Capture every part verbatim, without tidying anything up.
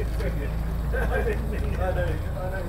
I didn't mean it. I know, I know.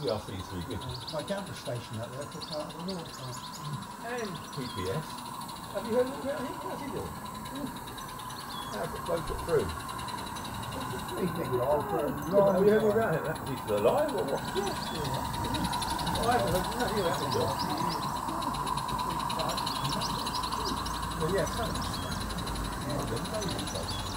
Yeah, I think it's really good. My camera station out there for part of the water time. And G P S. Have you heard a little bit of him? How's he doing? Now I've got both put through. He's been live for a long time. Have you heard about him? He's still alive or what? Yeah, still alive. I haven't heard nothing about him. Well, yeah, it's kind of...